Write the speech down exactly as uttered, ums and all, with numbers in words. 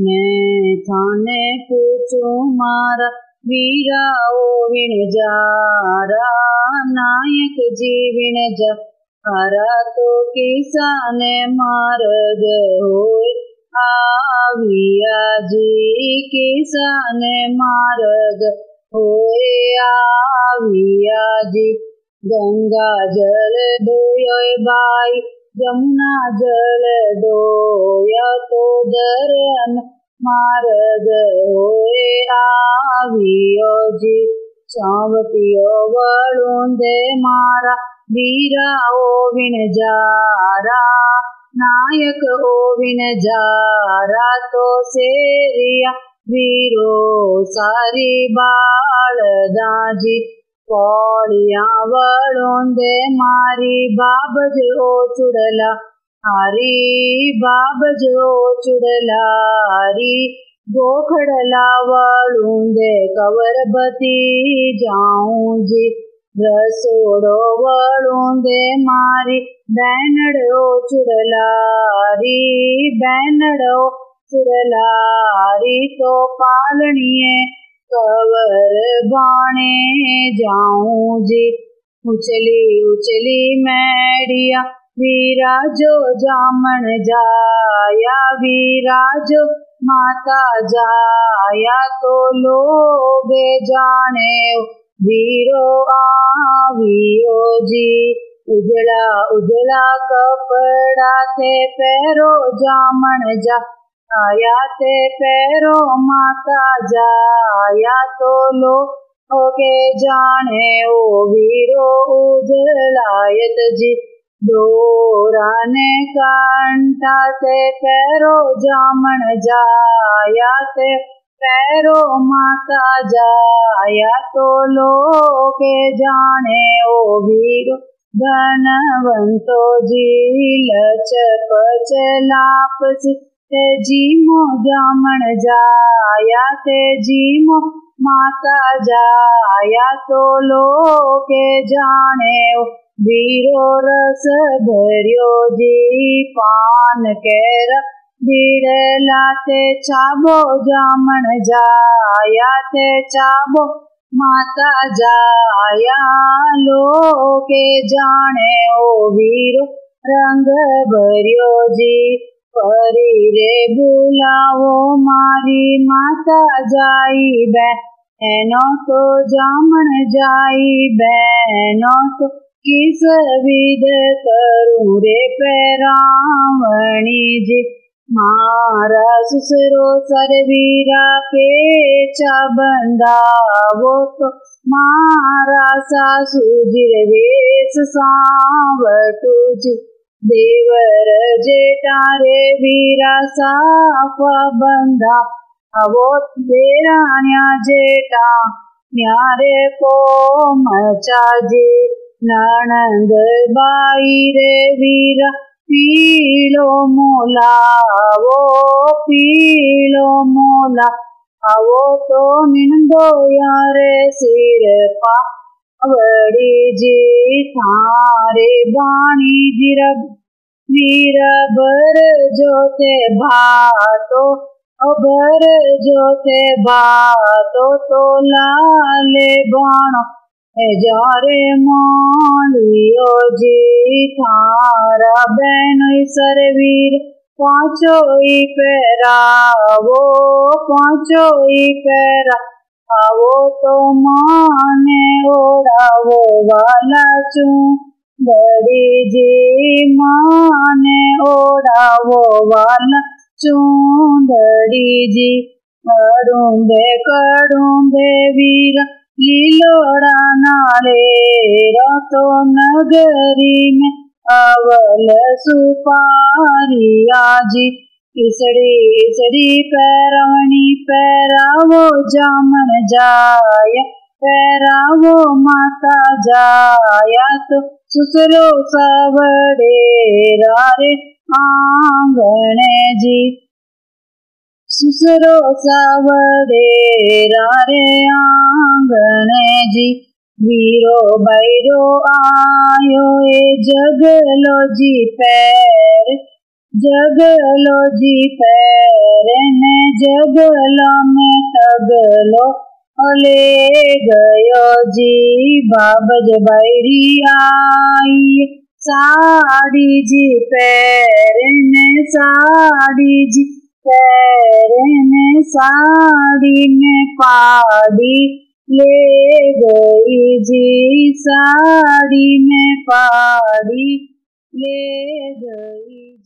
मैं ठाने पूछू मारा वीराओ विण जारा, नायक जी विण जा हरा तो किसान मार्ग होय आविया जी, किसान मार्ग होय आविया जी। गंगा जल डोय बाई जमुना जल डोय, तो धर्म मार्ग होय आवियो जी। सांवतियो वळुंदे मारा वीरा ओ विन जारा, नायक ओ विन जारा तो सेरिया वीरो सारी बाळदाजी। पौड़िया वळुंदे मारी बाबज ओ चुड़ला हारी, बाबज ओ चुड़ला हारी। गोखड़ला वळुंदे कवरबती जाऊं जी, रसोड़ो वळुंदे मारी बैनड़ो चुड़लारी, बैनड़ो चुड़लारी तो पालनिए कवर बाणे जाऊं जी। उछली उछली मैडिया वीराजो जामन जाया, वीराजो माता जाया तो लोग जाने वीरो आवियो जी। उजला उजला कपड़ा ते पैरो जामन जा आया, ते पैरो माता जाया तो लो होके जाने ओ वीरो उजलायत जी। डोरा ने कांटा ते पैरो जामन जाया, ते पैरो माता जाया तो लोके जाने ओ वीरो धनवंतो जी। लचक चलाप ते जीमो जामन जाया, ते जीमो माता जाया तो लोके जाने ओ वीरो रस भरियो जी। पान केरा बीड़ला ते चाबो जामन जाया, ते चाबो माता जाया लोके जाने ओ वीरो रंग भरियो जी। परी रे बुलावो मारी माता जाई बहनो तो जामन जाई बहनो तो, किस विध करू रे पैरावणी जी। मारा सुसरो सरवीरा पेचा बंधावो तो, मारा सासू जिरवेश सावटू जी। देवर जेठा रे वीरा साफा बंधा आवो, तेरा न्या जेठा न्यारे को मचा जी। ननंद बाई रे वीरा पीलो मोला आवो, पीलो मोला आवो तो निंदो यारे सिर पा वड़ी जी। थारे बाणी जिरब वीरबर जोते भातो, अबर जोते भातो तो लाले बाणो जारे मालियो जी। थारा बहनोई सरवीर पांचोई पैरावो, पांचोई पैरावो तो माने ओढ़ावो वाला चू बड़ी जी। माने ओढ़ावो वाला चू बड़ी जी। करूंगे करूंगे वीरा लीलोड़ा नारे तो नगरी में अवल सुपारिया जी। इसड़ी इसड़ी पैरवनी पैरावो जामन जाया, पैरावो माता जाया तो सुसरो सवड़े रारे आंगणे जी। सुसरो सवड़े रारे आंगणे जी। वीरो बैरो आयो ए जगलो जी पैर, जग लो जी पैर में जग लो में तग लो ले गयो जी बाबज बैरी आई साड़ी जी पैर में साड़ी जी पैर में साड़ी में पाड़ी ले गई जी साड़ी में पाड़ी ले गई।